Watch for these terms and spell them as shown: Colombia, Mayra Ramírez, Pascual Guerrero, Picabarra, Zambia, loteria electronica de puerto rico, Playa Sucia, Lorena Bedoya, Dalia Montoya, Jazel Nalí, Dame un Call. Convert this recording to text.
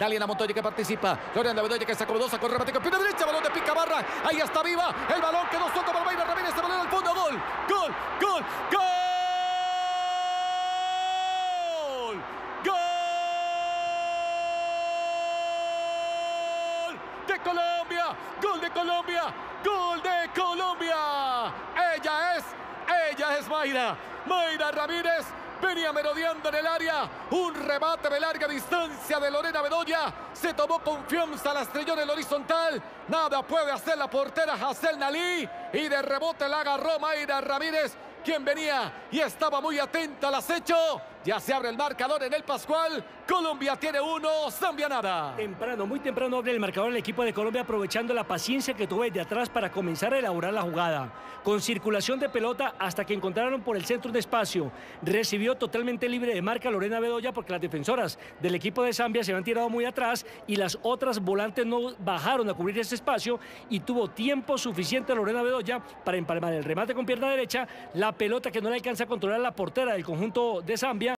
Dalia Montoya que participa. Lorena Bedoya que sacó dos, sacó el remate con pierna derecha. Balón de Picabarra. Ahí está viva. El balón quedó suelto para Mayra Ramírez. Se balón al fondo. Gol. Gol. Gol. Gol. Colombia, gol de Colombia, gol de Colombia. Ella es Mayra Ramírez. Venía merodeando en el área, un remate de larga distancia de Lorena Bedoya, se tomó confianza, la estrelló en el horizontal, nada puede hacer la portera Jazel Nalí, y de rebote la agarró Mayra Ramírez, quien venía y estaba muy atenta al acecho. Ya se abre el marcador en el Pascual. Colombia tiene 1, Zambia nada. Temprano, muy temprano abre el marcador el equipo de Colombia, aprovechando la paciencia que tuvo desde atrás para comenzar a elaborar la jugada. Con circulación de pelota hasta que encontraron por el centro un espacio. Recibió totalmente libre de marca Lorena Bedoya porque las defensoras del equipo de Zambia se habían tirado muy atrás y las otras volantes no bajaron a cubrir ese espacio y tuvo tiempo suficiente Lorena Bedoya para empalmar el remate con pierna derecha, la pelota que no le alcanza a controlar la portera del conjunto de Zambia.